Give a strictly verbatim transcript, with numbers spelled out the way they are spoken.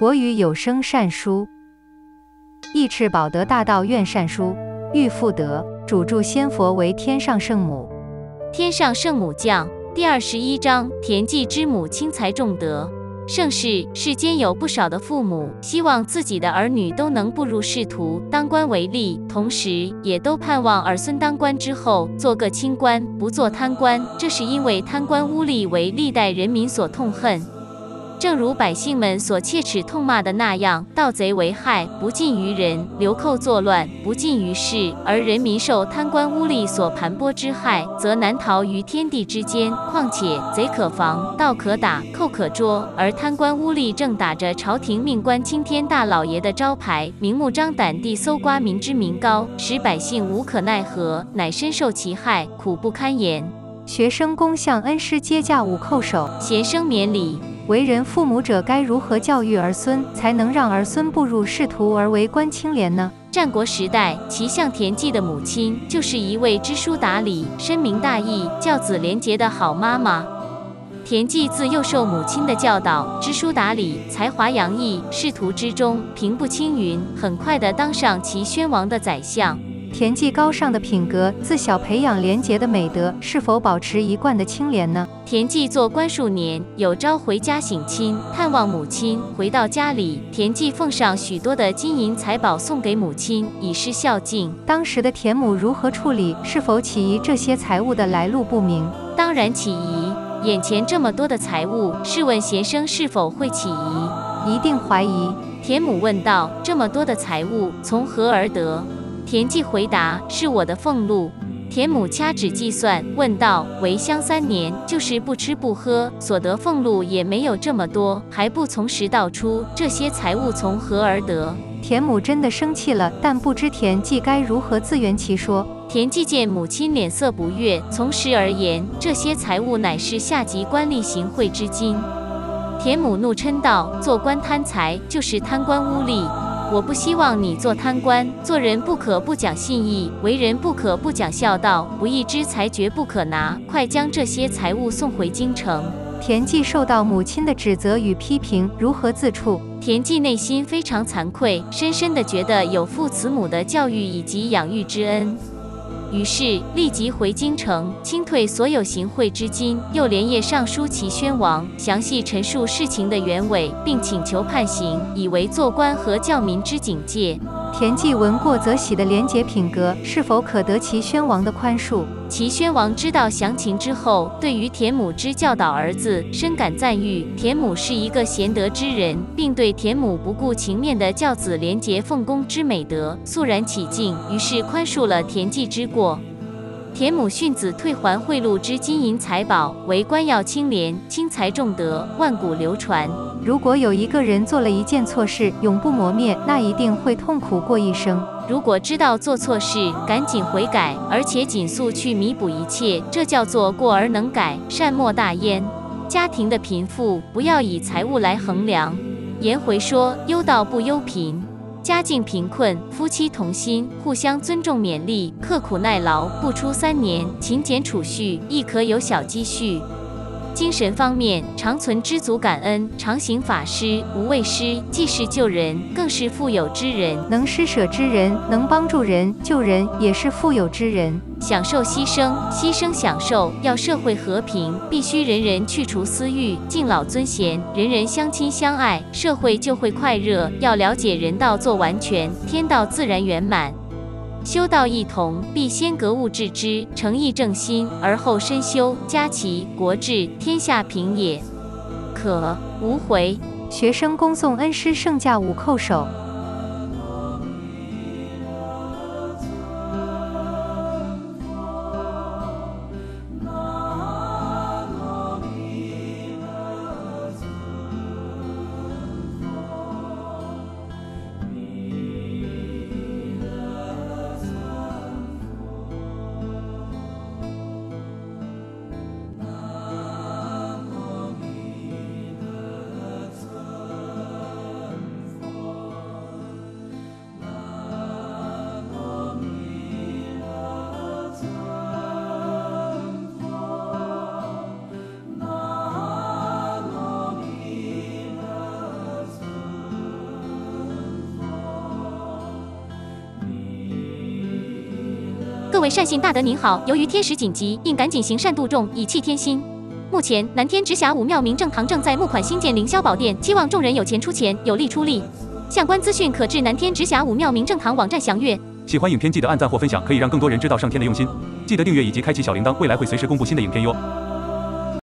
国语有声善书，义赤保德大道院善书，玉妇德主著仙佛为天上圣母。天上圣母降第二十一章：田忌之母轻财重德。盛世世间有不少的父母希望自己的儿女都能步入仕途，当官为吏，同时也都盼望儿孙当官之后做个清官，不做贪官。这是因为贪官污吏为历代人民所痛恨，正如百姓们所切齿痛骂的那样，盗贼为害，不近于人；流寇作乱，不近于事。而人民受贪官污吏所盘剥之害，则难逃于天地之间。况且贼可防，盗可打，寇可捉，而贪官污吏正打着朝廷命官青天大老爷的招牌，明目张胆地搜刮民脂民膏，使百姓无可奈何，乃深受其害，苦不堪言。学生公向恩师接驾勿叩首，贤生免礼。为人父母者该如何教育儿孙，才能让儿孙步入仕途而为官清廉呢？战国时代，齐相田忌的母亲就是一位知书达理、深明大义、教子廉洁的好妈妈。田忌自幼受母亲的教导，知书达理，才华洋溢，仕途之中平步青云，很快地当上齐宣王的宰相。田忌高尚的品格，自小培养廉洁的美德，是否保持一贯的清廉呢？田忌做官数年，有朝回家省亲，探望母亲。回到家里，田忌奉上许多的金银财宝送给母亲，以示孝敬。当时的田母如何处理？是否起疑这些财物的来路不明？当然起疑，眼前这么多的财物，试问贤生是否会起疑？一定怀疑。田母问道：“这么多的财物，从何而得？”田忌回答：“是我的俸禄。”田母掐指计算，问道：“为乡三年，就是不吃不喝，所得俸禄也没有这么多，还不从实道出，这些财物从何而得？”田母真的生气了，但不知田忌该如何自圆其说。田忌见母亲脸色不悦，从实而言，这些财物乃是下级官吏行贿之金。田母怒嗔道：“做官贪财，就是贪官污吏。我不希望你做贪官，做人不可不讲信义，为人不可不讲孝道，不义之财绝不可拿，快将这些财物送回京城。”田忌受到母亲的指责与批评，如何自处？田忌内心非常惭愧，深深地觉得有父慈母的教育以及养育之恩，于是立即回京城，清退所有行贿之金，又连夜上书齐宣王，详细陈述事情的原委，并请求判刑，以为做官和教民之警戒。田忌闻过则喜的廉洁品格，是否可得齐宣王的宽恕？齐宣王知道详情之后，对于田母之教导儿子深感赞誉。田母是一个贤德之人，并对田母不顾情面的教子廉洁奉公之美德肃然起敬，于是宽恕了田忌之过。田母训子退还贿赂之金银财宝，为官要清廉，轻财重德，万古流传。如果有一个人做了一件错事，永不磨灭，那一定会痛苦过一生。如果知道做错事，赶紧悔改，而且尽速去弥补一切，这叫做过而能改，善莫大焉。家庭的贫富，不要以财物来衡量。颜回说：“忧道不忧贫。”家境贫困，夫妻同心，互相尊重勉励，刻苦耐劳，不出三年，勤俭储蓄，亦可有小积蓄。精神方面，常存知足感恩，常行法施、无畏施，既是救人，更是富有之人。能施舍之人，能帮助人、救人，也是富有之人。享受牺牲，牺牲享受。要社会和平，必须人人去除私欲，敬老尊贤，人人相亲相爱，社会就会快乐。要了解人道做完全，天道自然圆满。修道一同，必先格物致知，诚意正心，而后身修，家齐国治，天下平也，可无回。学生恭送恩师圣驾勿叩首。各位善信大德您好，由于天时紧急，应赶紧行善度众，以气天心。目前南天直辖武庙明正堂正在募款兴建凌霄宝殿，期望众人有钱出钱，有力出力。相关资讯可至南天直辖武庙明正堂网站详阅。喜欢影片记得按赞或分享，可以让更多人知道上天的用心。记得订阅以及开启小铃铛，未来会随时公布新的影片哟。